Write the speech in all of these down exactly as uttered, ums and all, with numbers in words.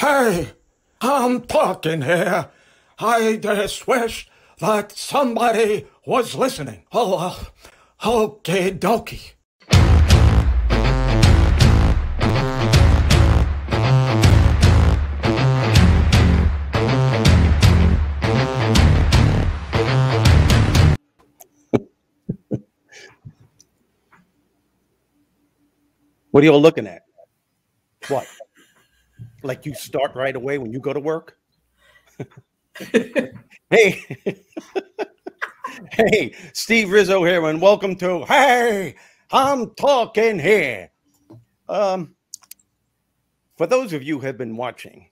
Hey, I'm talking here. I just wish that somebody was listening. Oh, well, okie dokie. What are you all looking at? What? Like you start right away when you go to work? Hey. Hey, Steve Rizzo here, and welcome to Hey, I'm Talkin' Here. Um, for those of you who have been watching,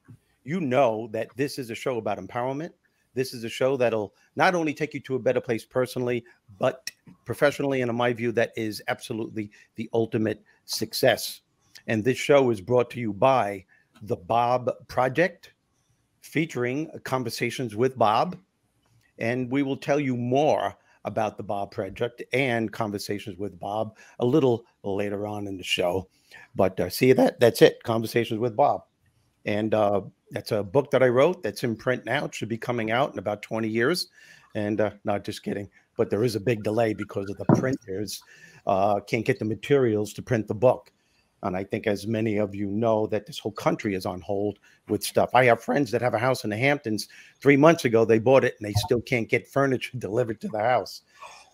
you know that this is a show about empowerment. This is a show that'll not only take you to a better place personally, but professionally. And in my view, that is absolutely the ultimate success. And this show is brought to you by The Bob Project, featuring Conversations with Bob. And we will tell you more about The Bob Project and Conversations with Bob a little later on in the show. But uh, see that? That's it. Conversations with Bob. And uh, that's a book that I wrote that's in print now. It should be coming out in about twenty years. And uh, not just kidding. But there is a big delay because of the printers. Uh, can't get the materials to print the book. And I think, as many of you know, that this whole country is on hold with stuff. I have friends that have a house in the Hamptons. Three months ago, they bought it, and they still can't get furniture delivered to the house.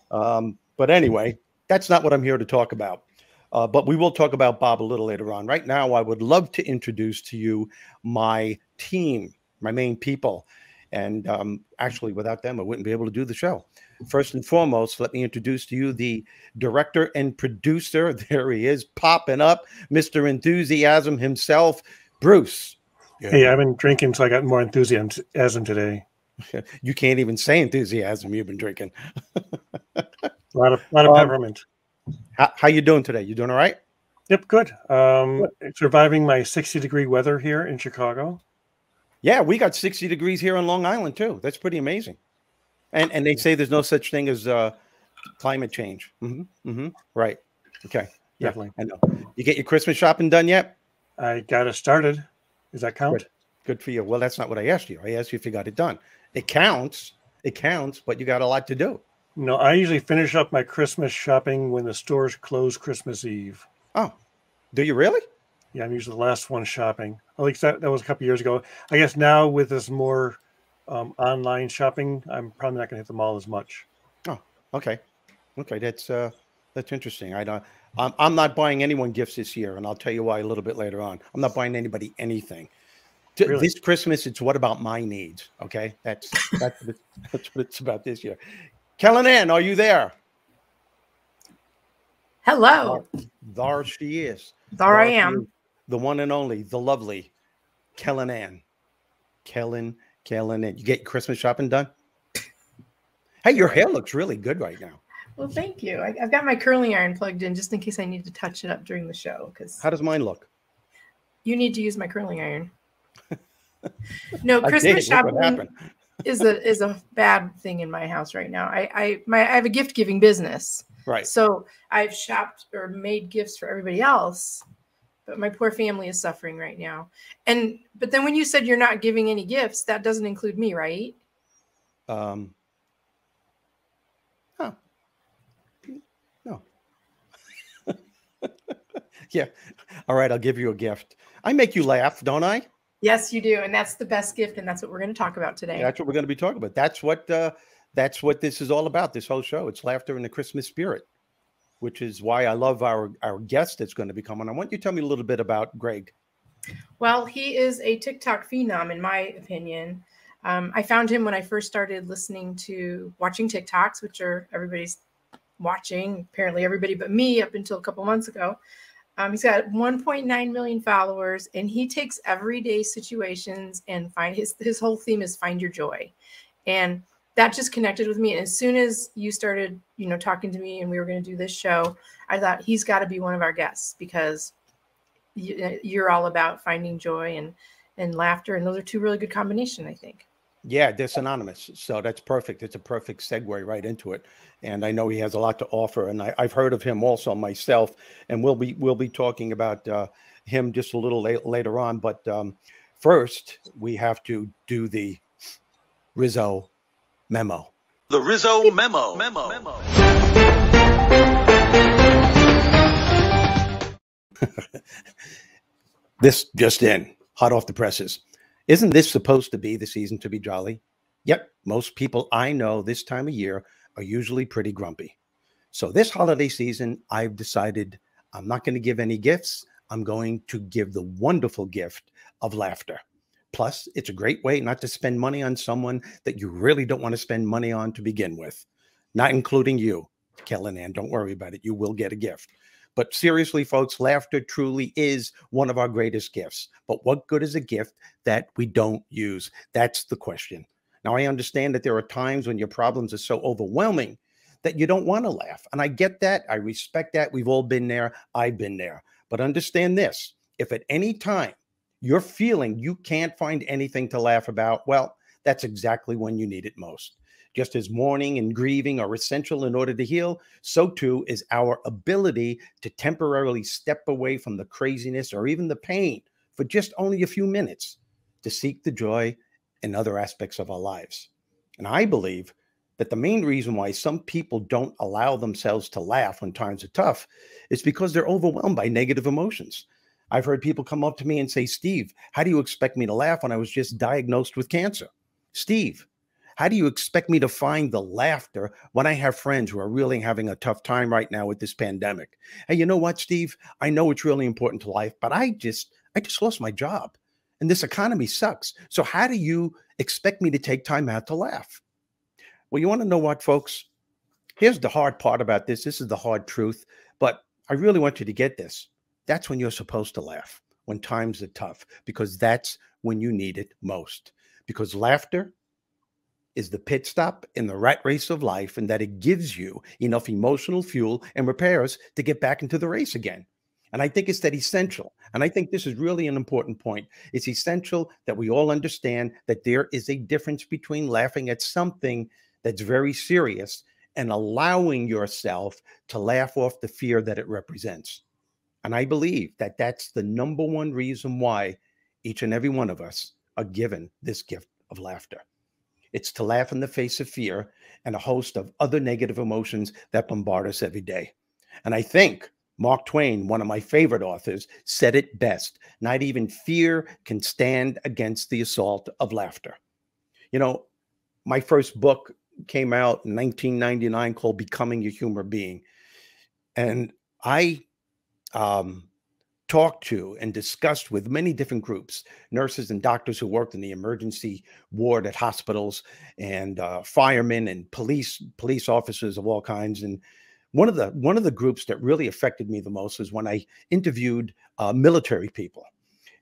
Um, but anyway, that's not what I'm here to talk about. Uh, but we will talk about Bob a little later on. Right now, I would love to introduce to you my team, my main people. And um, actually, without them, I wouldn't be able to do the show. First and foremost, let me introduce to you the director and producer. There he is, popping up, Mister Enthusiasm himself, Bruce. Yeah. Hey, I've been drinking, so I got more enthusiasm today. You can't even say enthusiasm. You've been drinking. a lot of, lot of um, peppermint. How, how you doing today? You doing all right? Yep, good. Um, good. Surviving my sixty degree weather here in Chicago. Yeah, we got sixty degrees here on Long Island too. That's pretty amazing. And and they say there's no such thing as uh, climate change. Mm-hmm, mm-hmm, right. Okay. Yeah, definitely. I know. You get your Christmas shopping done yet? I got it started. Does that count? Good. Good for you. Well, that's not what I asked you. I asked you if you got it done. It counts. It counts, but you got a lot to do. No, I usually finish up my Christmas shopping when the stores close Christmas Eve. Oh, do you really? Yeah, I'm usually the last one shopping. At least that, that was a couple of years ago. I guess now with this more um, online shopping, I'm probably not going to hit the mall as much. Oh, okay, okay, that's uh, that's interesting. I don't. I'm, I'm not buying anyone gifts this year, and I'll tell you why a little bit later on. I'm not buying anybody anything. Really? This Christmas, it's what about my needs? Okay, that's that's what it's, that's what it's about this year. Kellen Ann, are you there? Hello. There, there she is. There, there I am. Is the one and only, the lovely Kellen Ann. Kellen, Kellen Ann. You get Christmas shopping done? Hey, your hair looks really good right now. Well, thank you. I, I've got my curling iron plugged in just in case I need to touch it up during the show. Because how does mine look? You need to use my curling iron. No, Christmas shopping is a is a bad thing in my house right now. I I my I have a gift giving business. Right. So I've shopped or made gifts for everybody else, but my poor family is suffering right now. And but then when you said you're not giving any gifts, that doesn't include me, right? Um Huh. No. Yeah. All right, I'll give you a gift. I make you laugh, don't I? Yes, you do. And that's the best gift. And that's what we're going to talk about today. That's what we're going to be talking about. That's what uh, that's what this is all about, this whole show. It's laughter and the Christmas spirit, which is why I love our, our guest that's going to be coming. I want you to tell me a little bit about Greg. Well, he is a TikTok phenom, in my opinion. Um, I found him when I first started listening to watching TikToks, which are everybody's watching, apparently everybody but me up until a couple months ago. Um, he's got one point nine million followers, and he takes everyday situations and find his, his whole theme is find your joy. And that just connected with me. And as soon as you started, you know, talking to me and we were going to do this show, I thought he's got to be one of our guests because you, you're all about finding joy and, and laughter. And those are two really good combinations, I think. Yeah, they're synonymous. So that's perfect. It's a perfect segue right into it. And I know he has a lot to offer. And I, I've heard of him also myself. And we'll be we'll be talking about uh, him just a little late, later on. But um, first we have to do the Rizzo memo. The Rizzo memo. Memo. Memo. This just in, hot off the presses. Isn't this supposed to be the season to be jolly? Yep, most people I know this time of year are usually pretty grumpy. So this holiday season, I've decided I'm not going to give any gifts. I'm going to give the wonderful gift of laughter. Plus, it's a great way not to spend money on someone that you really don't want to spend money on to begin with, not including you, Kellen Ann. Don't worry about it. You will get a gift. But seriously, folks, laughter truly is one of our greatest gifts. But what good is a gift that we don't use? That's the question. Now, I understand that there are times when your problems are so overwhelming that you don't want to laugh. And I get that. I respect that. We've all been there. I've been there. But understand this. If at any time you're feeling you can't find anything to laugh about, well, that's exactly when you need it most. Just as mourning and grieving are essential in order to heal, so too is our ability to temporarily step away from the craziness or even the pain for just only a few minutes to seek the joy in other aspects of our lives. And I believe that the main reason why some people don't allow themselves to laugh when times are tough is because they're overwhelmed by negative emotions. I've heard people come up to me and say, Steve, how do you expect me to laugh when I was just diagnosed with cancer? Steve, how do you expect me to find the laughter when I have friends who are really having a tough time right now with this pandemic? Hey, you know what, Steve? I know it's really important to life, but I just, I just lost my job and this economy sucks. So how do you expect me to take time out to laugh? Well, you want to know what, folks? Here's the hard part about this. This is the hard truth, but I really want you to get this. That's when you're supposed to laugh, when times are tough, because that's when you need it most. Because laughter is the pit stop in the rat race of life, and that it gives you enough emotional fuel and repairs to get back into the race again. And I think it's that essential. And I think this is really an important point. It's essential that we all understand that there is a difference between laughing at something that's very serious and allowing yourself to laugh off the fear that it represents. And I believe that that's the number one reason why each and every one of us are given this gift of laughter. It's to laugh in the face of fear and a host of other negative emotions that bombard us every day. And I think Mark Twain, one of my favorite authors, said it best. Not even fear can stand against the assault of laughter. You know, my first book came out in nineteen ninety-nine called Becoming Your Humor Being. And I um, talked to and discussed with many different groups, nurses and doctors who worked in the emergency ward at hospitals, and uh, firemen and police police officers of all kinds. And one of the one of the groups that really affected me the most was when I interviewed uh, military people.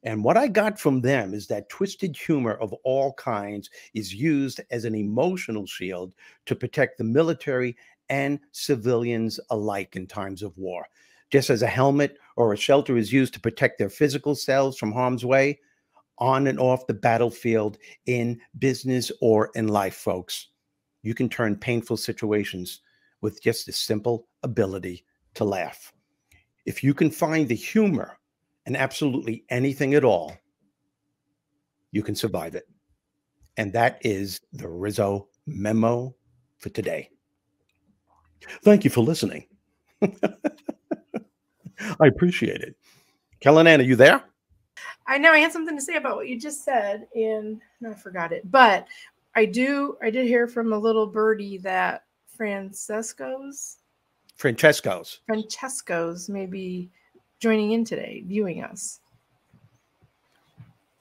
And what I got from them is that twisted humor of all kinds is used as an emotional shield to protect the military and civilians alike in times of war. Just as a helmet or a shelter is used to protect their physical selves from harm's way, on and off the battlefield, in business or in life, folks, you can turn painful situations with just the simple ability to laugh. If you can find the humor in absolutely anything at all, you can survive it. And that is the Rizzo memo for today. Thank you for listening. I appreciate it. Kellen Ann, are you there? I know I had something to say about what you just said, and I forgot it. But I do. I did hear from a little birdie that Francesco's, Francesco's, Francesco's may be joining in today, viewing us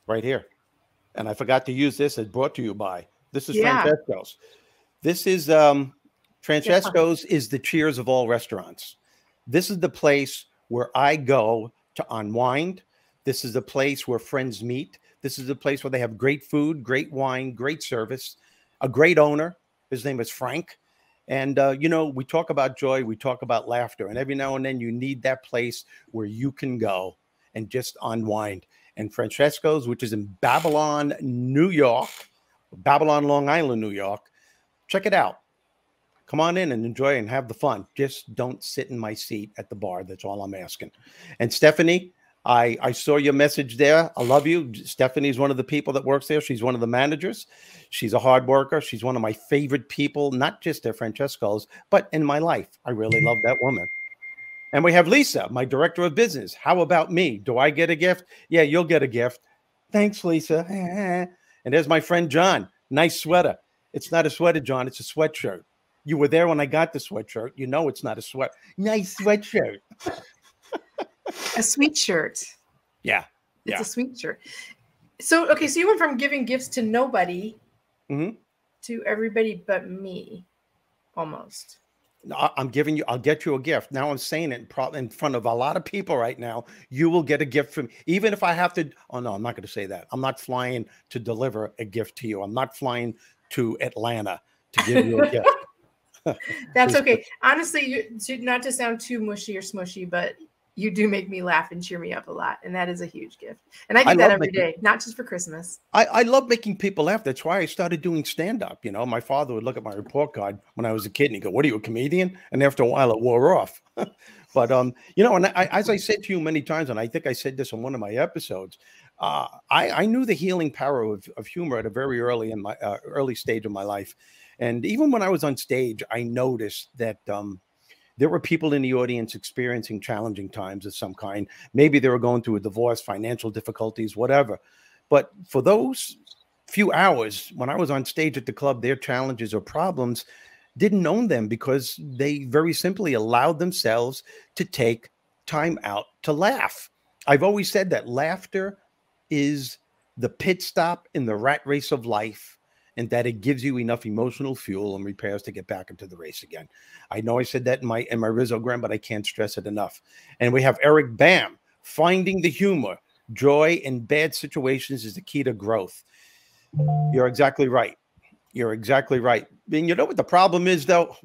right here. And I forgot to use this as brought to you by. This is yeah. Francesco's. This is um, Francesco's yeah. is the Cheers of all restaurants. This is the place where I go to unwind. This is the place where friends meet. This is the place where they have great food, great wine, great service, a great owner. His name is Frank. And, uh, you know, we talk about joy. We talk about laughter. And every now and then you need that place where you can go and just unwind. And Francesco's, which is in Babylon, New York, Babylon, Long Island, New York. Check it out. Come on in and enjoy and have the fun. Just don't sit in my seat at the bar. That's all I'm asking. And Stephanie, I, I saw your message there. I love you. Stephanie's one of the people that works there. She's one of the managers. She's a hard worker. She's one of my favorite people, not just at Francesco's, but in my life. I really love that woman. And we have Lisa, my director of business. How about me? Do I get a gift? Yeah, you'll get a gift. Thanks, Lisa. And there's my friend John. Nice sweater. It's not a sweater, John. It's a sweatshirt. You were there when I got the sweatshirt. You know it's not a sweat. Nice sweatshirt. A sweet shirt. Yeah. yeah. It's a sweet shirt. So, okay. So you went from giving gifts to nobody mm-hmm. to everybody but me almost. I'm giving you, I'll get you a gift. Now I'm saying it in front of a lot of people right now. You will get a gift from me. Even if I have to, oh no, I'm not going to say that. I'm not flying to deliver a gift to you. I'm not flying to Atlanta to give you a gift. That's okay. Honestly, you, not to sound too mushy or smushy, but you do make me laugh and cheer me up a lot. And that is a huge gift. And I get I that every making, day, not just for Christmas. I, I love making people laugh. That's why I started doing stand-up. You know, my father would look at my report card when I was a kid and he'd go, what are you, a comedian? And after a while, it wore off. But, um, you know, and I, as I said to you many times, and I think I said this on one of my episodes, uh, I, I knew the healing power of, of humor at a very early in my uh, early stage of my life. And even when I was on stage, I noticed that um, there were people in the audience experiencing challenging times of some kind. Maybe they were going through a divorce, financial difficulties, whatever. But for those few hours, when I was on stage at the club, their challenges or problems didn't own them because they very simply allowed themselves to take time out to laugh. I've always said that laughter is the pit stop in the rat race of life, and that it gives you enough emotional fuel and repairs to get back into the race again. I know I said that in my, in my Rizzogram, but I can't stress it enough. And we have Eric Bam, finding the humor. Joy in bad situations is the key to growth. You're exactly right. You're exactly right. And you know what the problem is, though?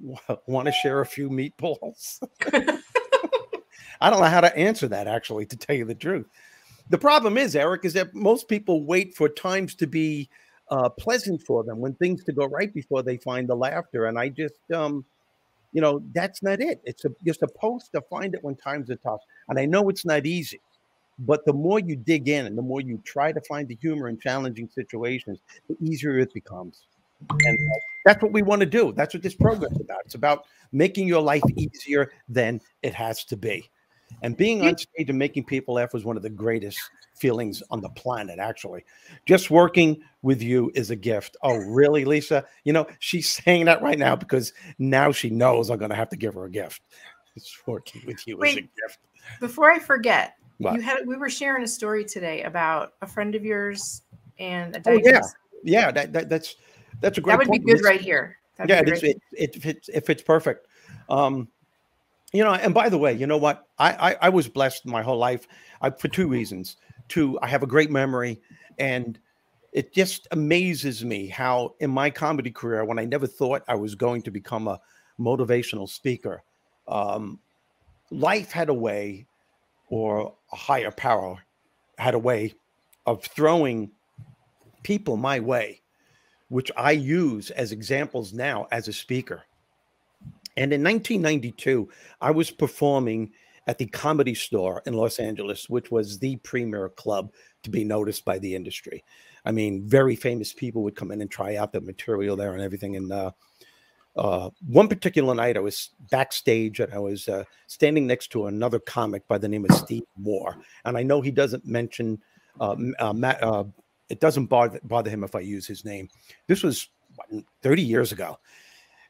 Want to share a few meatballs? I don't know how to answer that, actually, to tell you the truth. The problem is, Eric, is that most people wait for times to be Uh, pleasant for them, when things to go right before they find the laughter. And I just, um, you know, that's not it. It's a, you're supposed to find it when times are tough. And I know it's not easy, but the more you dig in and the more you try to find the humor in challenging situations, the easier it becomes. And uh, that's what we want to do. That's what this program is about. It's about making your life easier than it has to be. And being on stage and making people laugh was one of the greatest feelings on the planet, actually. Just working with you is a gift. Oh, really, Lisa? You know, she's saying that right now because now she knows I'm going to have to give her a gift. Just working with you Wait, is a gift. Before I forget, what? you had we were sharing a story today about a friend of yours and a diagnosis. Oh, yeah, yeah that, that, that's, that's a great That would point. be good right here. That'd yeah, right it, it, it, fits, it fits perfect. Um You know, and by the way, you know what? I, I, I was blessed my whole life I, for two reasons. Two, I have a great memory, and it just amazes me how in my comedy career, when I never thought I was going to become a motivational speaker, um, life had a way, or a higher power had a way of throwing people my way, which I use as examples now as a speaker. And in nineteen ninety-two, I was performing at the Comedy Store in Los Angeles, which was the premier club to be noticed by the industry. I mean, very famous people would come in and try out the material there and everything. And uh, uh, one particular night, I was backstage and I was uh, standing next to another comic by the name of Steve Moore. And I know he doesn't mention, uh, uh, Matt, uh, it doesn't bother, bother him if I use his name. This was what, thirty years ago.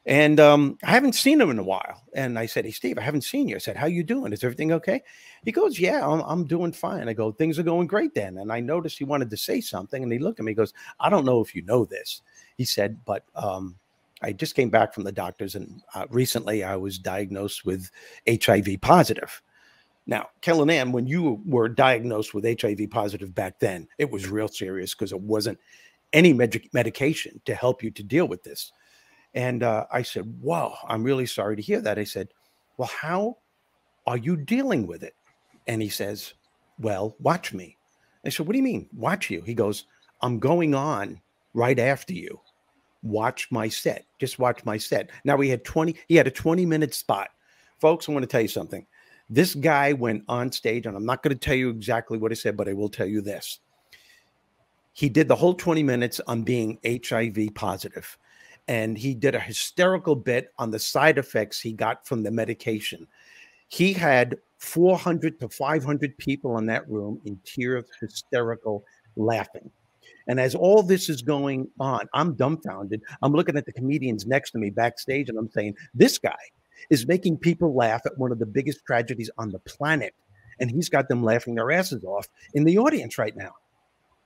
And um, I haven't seen him in a while. And I said, hey, Steve, I haven't seen you. I said, how you doing? Is everything okay? He goes, yeah, I'm, I'm doing fine. I go, things are going great then. And I noticed he wanted to say something. And he looked at me, he goes, I don't know if you know this. He said, but um, I just came back from the doctors. And uh, recently I was diagnosed with H I V positive. Now, Kellen Ann, when you were diagnosed with H I V positive back then, it was real serious because it wasn't any med- medication to help you to deal with this. And uh, I said, wow, I'm really sorry to hear that. I said, well, how are you dealing with it? And he says, well, watch me. I said, what do you mean, watch you? He goes, I'm going on right after you. Watch my set. Just watch my set. Now, we had twenty. He had a twenty-minute spot. Folks, I want to tell you something. This guy went on stage, and I'm not going to tell you exactly what he said, but I will tell you this. He did the whole twenty minutes on being H I V positive, and he did a hysterical bit on the side effects he got from the medication. He had four hundred to five hundred people in that room in tears, hysterical, laughing. And as all this is going on, I'm dumbfounded. I'm looking at the comedians next to me backstage, and I'm saying, this guy is making people laugh at one of the biggest tragedies on the planet, and he's got them laughing their asses off in the audience right now.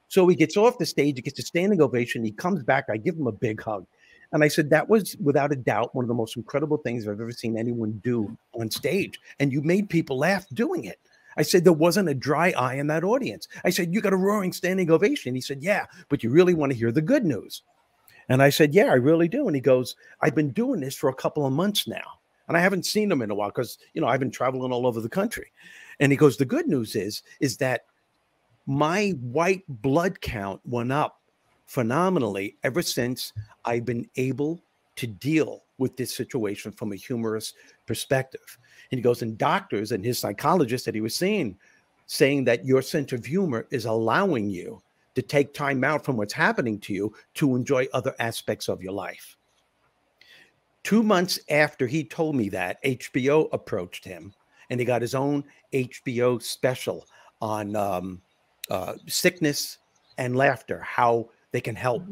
So he gets off the stage, he gets a standing ovation, he comes back, I give him a big hug. And I said, that was without a doubt one of the most incredible things I've ever seen anyone do on stage. And you made people laugh doing it. I said, there wasn't a dry eye in that audience. I said, you got a roaring standing ovation. He said, yeah, but you really want to hear the good news. And I said, yeah, I really do. And he goes, I've been doing this for a couple of months now. And I haven't seen him in a while because, you know, I've been traveling all over the country. And he goes, the good news is, is that my white blood count went up phenomenally ever since I've been able to deal with this situation from a humorous perspective. And he goes, and doctors and his psychologist that he was seeing, saying that your sense of humor is allowing you to take time out from what's happening to you to enjoy other aspects of your life. Two months after he told me that, H B O approached him, and he got his own H B O special on um, uh, sickness and laughter, how they can help,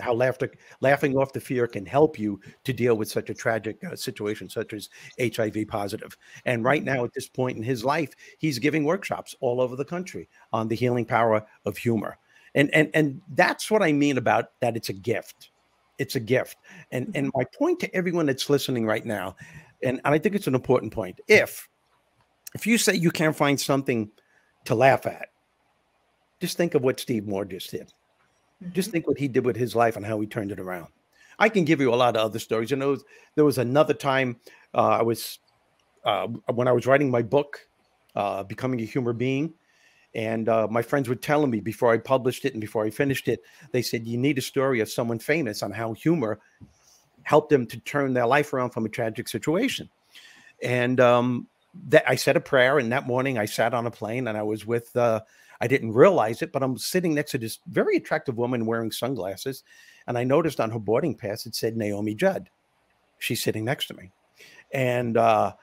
how laughter, laughing off the fear can help you to deal with such a tragic uh, situation, such as H I V positive. And right now, at this point in his life, he's giving workshops all over the country on the healing power of humor. And, and, and that's what I mean about that. It's a gift. It's a gift. And, and my point to everyone that's listening right now, and, and I think it's an important point. If, if you say you can't find something to laugh at, just think of what Steve Moore just did. Just think what he did with his life and how he turned it around. I can give you a lot of other stories. You know, there was another time uh, I was uh, when I was writing my book, uh, Becoming Your Humor Being, and uh, my friends were telling me before I published it and before I finished it, they said, you need a story of someone famous on how humor helped them to turn their life around from a tragic situation. And um, that I said a prayer, and that morning I sat on a plane, and I was with... Uh, I didn't realize it, but I'm sitting next to this very attractive woman wearing sunglasses. And I noticed on her boarding pass, it said Naomi Judd. She's sitting next to me. And uh,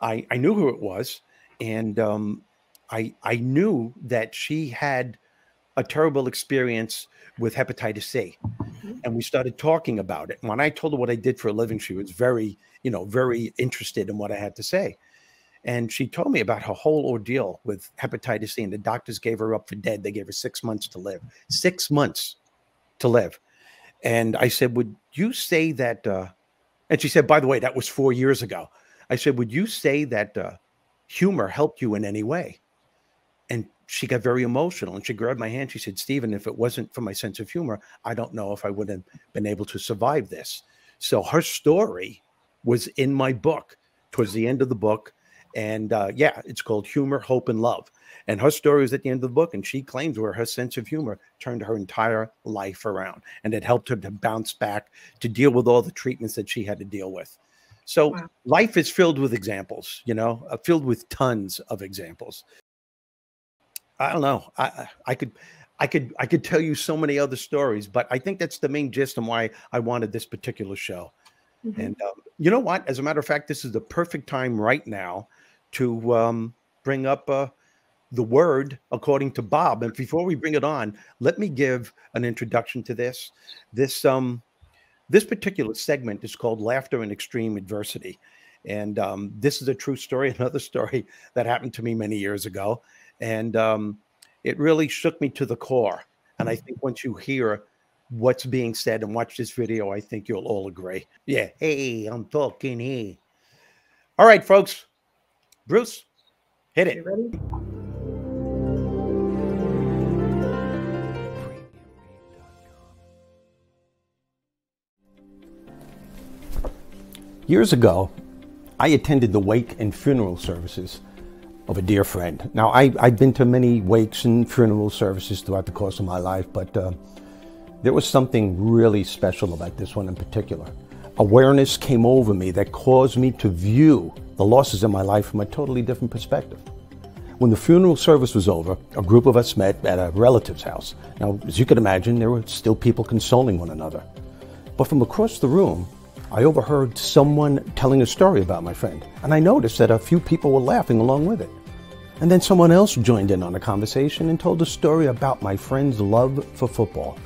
I, I knew who it was. And um, I, I knew that she had a terrible experience with hepatitis C. And we started talking about it. And when I told her what I did for a living, she was very, you know, very interested in what I had to say. And she told me about her whole ordeal with hepatitis C, and the doctors gave her up for dead. They gave her six months to live, six months to live. And I said, would you say that, uh, and she said, by the way, that was four years ago. I said, would you say that uh, humor helped you in any way? And she got very emotional, and she grabbed my hand. She said, Stephen, if it wasn't for my sense of humor, I don't know if I would have been able to survive this. So her story was in my book towards the end of the book. And uh, yeah, it's called Humor, Hope, and Love. And her story is at the end of the book, and she claims where her sense of humor turned her entire life around, and it helped her to bounce back, to deal with all the treatments that she had to deal with. So wow. Life is filled with examples, you know, uh, filled with tons of examples. I don't know. I, I could, I could, I could tell you so many other stories, but I think that's the main gist and why I wanted this particular show. Mm-hmm. And um, you know what? As a matter of fact, this is the perfect time right now to um, bring up uh, The Word According to Bob. And before we bring it on, let me give an introduction to this. This, um, this particular segment is called Laughter in Extreme Adversity. And um, this is a true story, another story that happened to me many years ago. And um, it really shook me to the core. And I think once you hear what's being said and watch this video, I think you'll all agree. Yeah. Hey, I'm talking here. All right, folks. Bruce, hit it. You ready? Years ago, I attended the wake and funeral services of a dear friend. Now, I, I've been to many wakes and funeral services throughout the course of my life, but uh, there was something really special about this one in particular. awareness came over me that caused me to view the losses in my life from a totally different perspective. When the funeral service was over, a group of us met at a relative's house. Now, as you can imagine, there were still people consoling one another. But from across the room, I overheard someone telling a story about my friend, and I noticed that a few people were laughing along with it. And then someone else joined in on the conversation and told a story about my friend's love for football.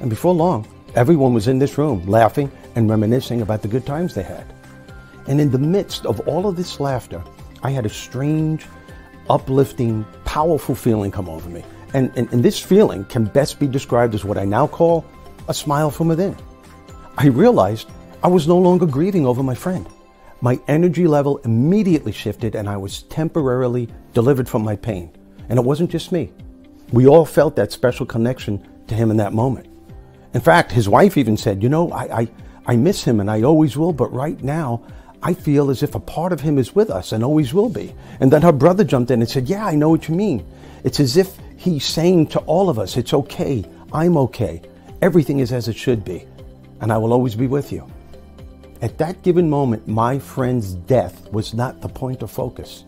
And before long, everyone was in this room laughing and reminiscing about the good times they had. And in the midst of all of this laughter, I had a strange, uplifting, powerful feeling come over me. And, and, and this feeling can best be described as what I now call a smile from within. I realized I was no longer grieving over my friend. My energy level immediately shifted and I was temporarily delivered from my pain. And it wasn't just me. We all felt that special connection to him in that moment. In fact, his wife even said, you know, I, I, I miss him and I always will, but right now, I feel as if a part of him is with us and always will be. And then her brother jumped in and said, yeah, I know what you mean. It's as if he's saying to all of us, it's okay, I'm okay. Everything is as it should be. And I will always be with you. At that given moment, my friend's death was not the point of focus.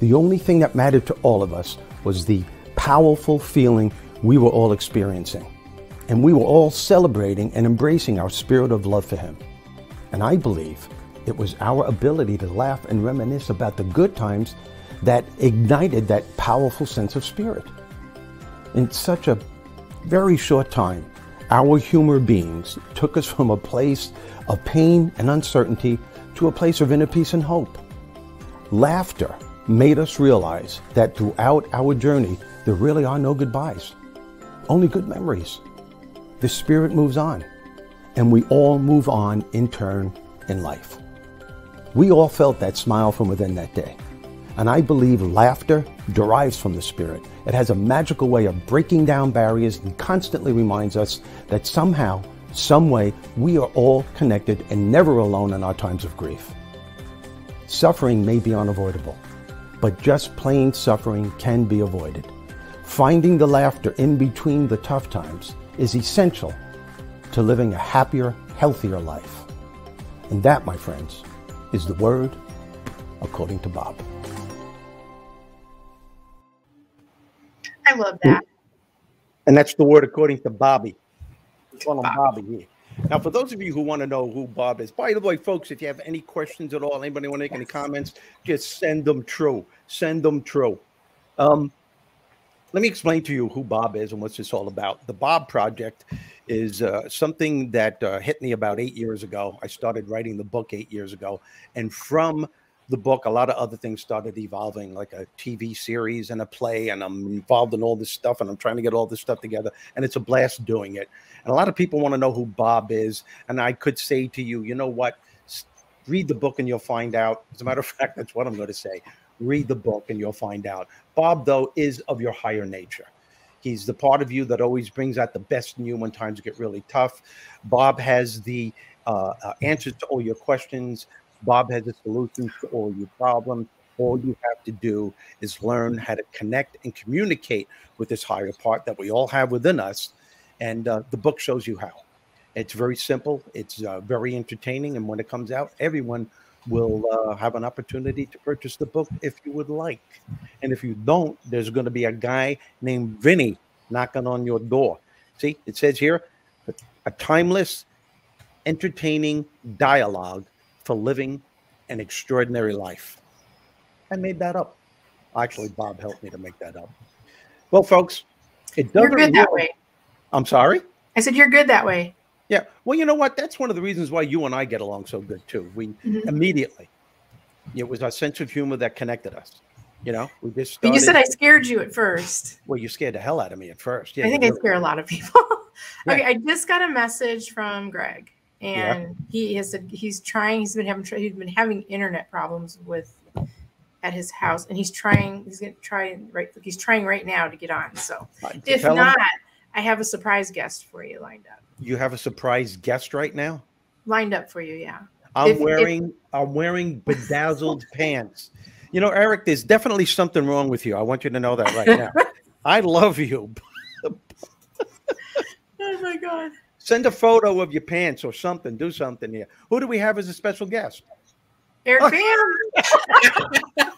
The only thing that mattered to all of us was the powerful feeling we were all experiencing. And we were all celebrating and embracing our spirit of love for him. And I believe it was our ability to laugh and reminisce about the good times that ignited that powerful sense of spirit. In such a very short time, our humor beings took us from a place of pain and uncertainty to a place of inner peace and hope. Laughter made us realize that throughout our journey, there really are no goodbyes, only good memories. The spirit moves on, and we all move on in turn in life. We all felt that smile from within that day. And I believe laughter derives from the spirit. It has a magical way of breaking down barriers and constantly reminds us that somehow, some way, we are all connected and never alone in our times of grief. Suffering may be unavoidable, but just plain suffering can be avoided. Finding the laughter in between the tough times is essential to living a happier, healthier life. And that, my friends, is the word according to Bob. I love that. And that's the word according to Bobby. We call him Bobby here. Now, for those of you who want to know who Bob is, by the way, folks, if you have any questions at all, anybody want to make any comments, just send them through. Send them through. Um, let me explain to you who Bob is and what's this all about. The Bob Project is uh, something that uh, hit me about eight years ago. I started writing the book eight years ago. And from the book, a lot of other things started evolving, like a T V series and a play, and I'm involved in all this stuff, and I'm trying to get all this stuff together, and it's a blast doing it. And a lot of people want to know who Bob is, and I could say to you, you know what, read the book and you'll find out. As a matter of fact, that's what I'm going to say. Read the book and you'll find out. Bob, though, is of your higher nature. He's the part of you that always brings out the best in you when times get really tough. Bob has the uh, uh, answers to all your questions. Bob has a solution to all your problems. All you have to do is learn how to connect and communicate with this higher part that we all have within us. And uh, the book shows you how. It's very simple. It's uh, very entertaining. And when it comes out, everyone will uh, have an opportunity to purchase the book if you would like. And if you don't, there's going to be a guy named Vinny knocking on your door. See, it says here, a timeless, entertaining dialogue for living an extraordinary life. I made that up. Actually, Bob helped me to make that up. Well, folks, it doesn't. You're good that way. I'm sorry? I said you're good that way. Yeah. Well, you know what? That's one of the reasons why you and I get along so good, too. We mm-hmm. immediately. It was our sense of humor that connected us. You know, we just started. But you said I scared you at first. Well, you scared the hell out of me at first. Yeah, I think I scare a lot of people. Yeah. Okay, I just got a message from Greg. And yeah. he has said he's trying. He's been having he's been having internet problems with at his house, and he's trying. He's going to try and right. He's trying right now to get on. So if not, him? I have a surprise guest for you lined up. You have a surprise guest right now lined up for you. Yeah, I'm if, wearing if, I'm wearing bedazzled pants. You know, Eric, there's definitely something wrong with you. I want you to know that right now. I love you. Oh my God. Send a photo of your pants or something. Do something here. Who do we have as a special guest? Eric Bam.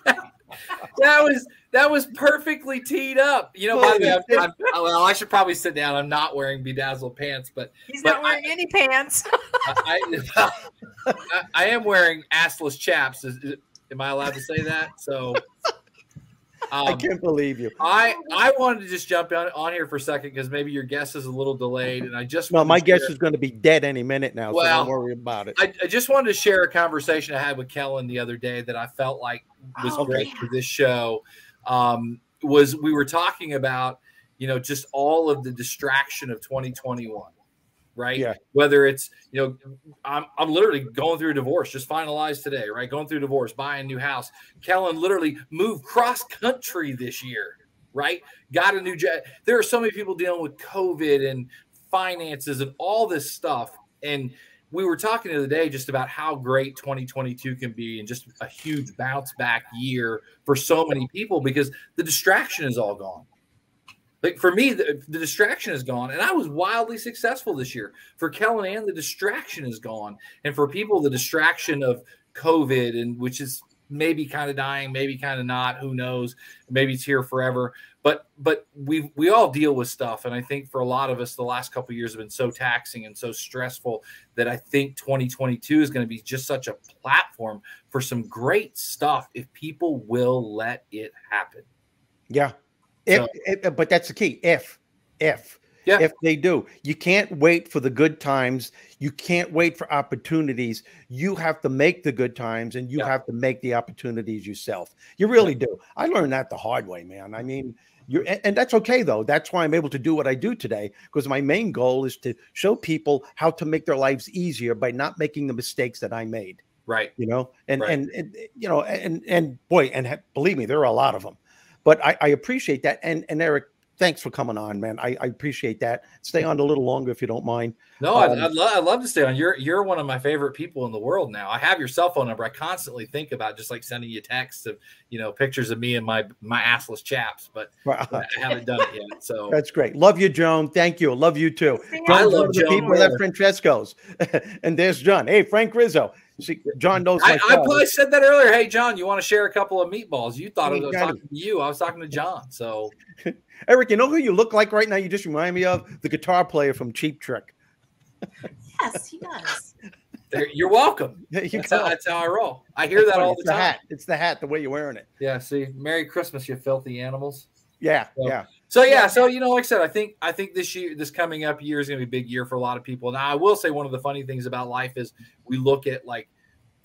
That was that was perfectly teed up. You know, by the way, I'm, I'm, well, I should probably sit down. I'm not wearing bedazzled pants, but he's but not wearing I, any pants. I, I, I, I am wearing assless chaps. Is, is, am I allowed to say that? So um, I can't believe you. I I wanted to just jump on, on here for a second because maybe your guess is a little delayed, and I just well, my guess share. is going to be dead any minute now. Well, so don't worry about it. I, I just wanted to share a conversation I had with Kellen the other day that I felt like was oh, great man. for this show. Um, was we were talking about, you know, just all of the distraction of twenty twenty-one, right? Yeah. Whether it's, you know, I'm, I'm literally going through a divorce, just finalized today, right? Going through a divorce, buying a new house. Kellen literally moved cross country this year, right? Got a new jet. There are so many people dealing with COVID and finances and all this stuff. And we were talking the other day just about how great twenty twenty-two can be and just a huge bounce back year for so many people because the distraction is all gone. Like for me, the, the distraction is gone, and I was wildly successful this year. For Kellen Ann, the distraction is gone. And for people, the distraction of COVID, and which is maybe kind of dying, maybe kind of not, who knows, maybe it's here forever. But but we we all deal with stuff, and I think for a lot of us, the last couple of years have been so taxing and so stressful that I think twenty twenty-two is going to be just such a platform for some great stuff if people will let it happen. Yeah, if, so, if, but that's the key. If if yeah. if they do, you can't wait for the good times. You can't wait for opportunities. You have to make the good times, and you yeah. have to make the opportunities yourself. You really do. I learned that the hard way, man. I mean. You're, and that's okay, though. That's why I'm able to do what I do today, because my main goal is to show people how to make their lives easier by not making the mistakes that I made. Right. You know, and, right. and, and you know, and, and boy, and believe me, there are a lot of them, but I, I appreciate that. And, and Eric, thanks for coming on, man. I, I appreciate that. Stay on a little longer if you don't mind. No, um, I'd, I'd, lo I'd love to stay on. You're you're one of my favorite people in the world now. I have your cell phone number. I constantly think about just like sending you texts of, you know, pictures of me and my my assless chaps, but wow. I haven't done it yet. So that's great. Love you, Joan. Thank you. Love you too. Joan, I love the people at Francesco's. And there's John. Hey, Frank Rizzo. See, John knows. I, I probably said that earlier. Hey, John, you want to share a couple of meatballs? You thought I was talking to you. I was talking to John. So, Eric, you know who you look like right now? You just remind me of the guitar player from Cheap Trick. Yes, he does. There, you're welcome. There you that's, how, that's how I roll. I hear that's that funny. all the, it's the time. Hat. It's the hat, the way you're wearing it. Yeah. See, Merry Christmas, you filthy animals. Yeah. So, yeah. So yeah. So you know, like I said, I think I think this year, this coming up year is going to be a big year for a lot of people. And I will say one of the funny things about life is we look at like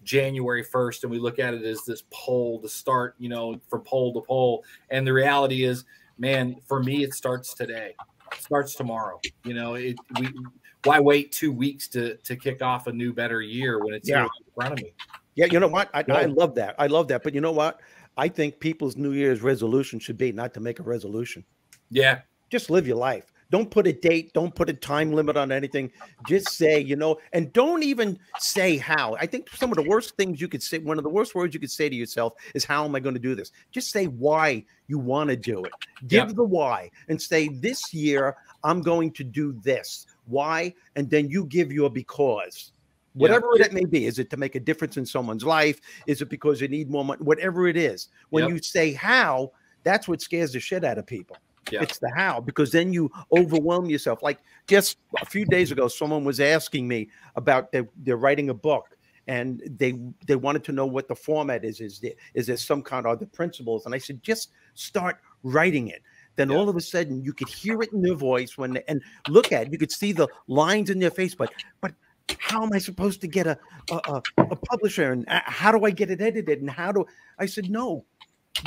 January first and we look at it as this poll to start, you know, from poll to poll. And the reality is, man, for me, it starts today. It starts tomorrow. You know, it. We, why wait two weeks to to kick off a new, better year when it's yeah. here in front of me? Yeah. You know what? I, I love that. I love that. But you know what? I think people's New Year's resolution should be not to make a resolution. Yeah. Just live your life. Don't put a date. Don't put a time limit on anything. Just say, you know, and don't even say how. I think some of the worst things you could say, one of the worst words you could say to yourself is, how am I going to do this? Just say why you want to do it. Give yeah. the why and say, this year, I'm going to do this. Why? And then you give your because. Whatever yeah. that may be. Is it to make a difference in someone's life? Is it because you need more money? Whatever it is. When yep. you say how, that's what scares the shit out of people. Yeah. It's the how, because then you overwhelm yourself. Like just a few days ago, someone was asking me about they're, they're writing a book. And they they wanted to know what the format is. Is there, is there some kind of the principles? And I said, just start writing it. Then yeah. all of a sudden, you could hear it in their voice when they, and look at it. You could see the lines in their face. But, but how am I supposed to get a, a, a publisher, and how do I get it edited, and how do I said, no,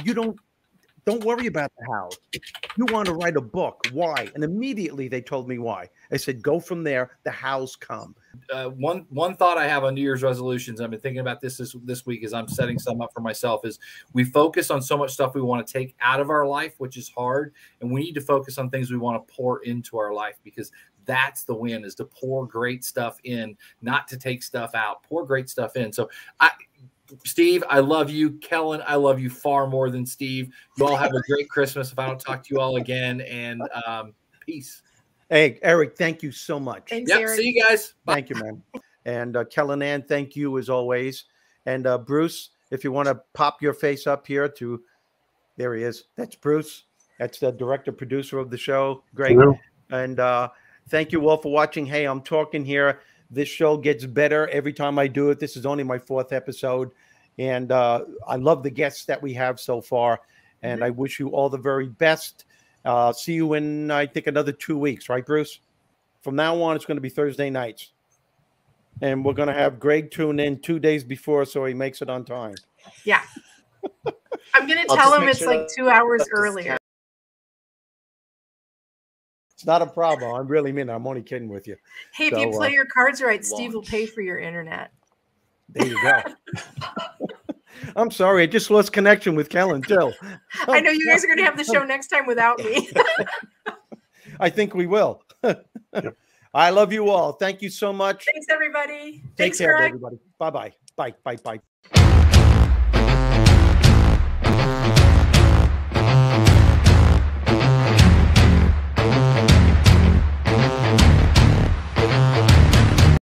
you don't, don't worry about the how. You want to write a book. Why? And immediately they told me why. I said, go from there. The how's come. Uh, one, one thought I have on New Year's resolutions. I've been thinking about this, this this week as I'm setting some up for myself is we focus on so much stuff we want to take out of our life, which is hard. And we need to focus on things we want to pour into our life, because that's the win, is to pour great stuff in, not to take stuff out, pour great stuff in. So I, Steve, I love you. Kellen, I love you far more than Steve. You all have a great Christmas if I don't talk to you all again, and um, peace. Hey, Eric, thank you so much. Thanks, yep, Eric. See you guys. Bye. Thank you, man. And uh, Kellen Ann, thank you as always. And uh, Bruce, if you want to pop your face up here to, there he is. That's Bruce. That's the director, producer of the show. Great. Hello. And uh, thank you all for watching. Hey, I'm Talking Here. This show gets better every time I do it. This is only my fourth episode. And uh, I love the guests that we have so far. And I wish you all the very best. Uh, see you in, I think, another two weeks. Right, Bruce? From now on, it's going to be Thursday nights. And we're going to have Greg tune in two days before so he makes it on time. Yeah. I'm going to tell him it's sure like two hours earlier. It's not a problem. I really mean it. I'm only kidding with you. Hey, so, if you play uh, your cards right, Steve launch. will pay for your internet. There you go. I'm sorry. I just lost connection with Kellen, too. I know you guys are going to have the show next time without me. I think we will. Yep. I love you all. Thank you so much. Thanks, everybody. Take Thanks, care, everybody. Bye-bye. Bye. Bye. Bye.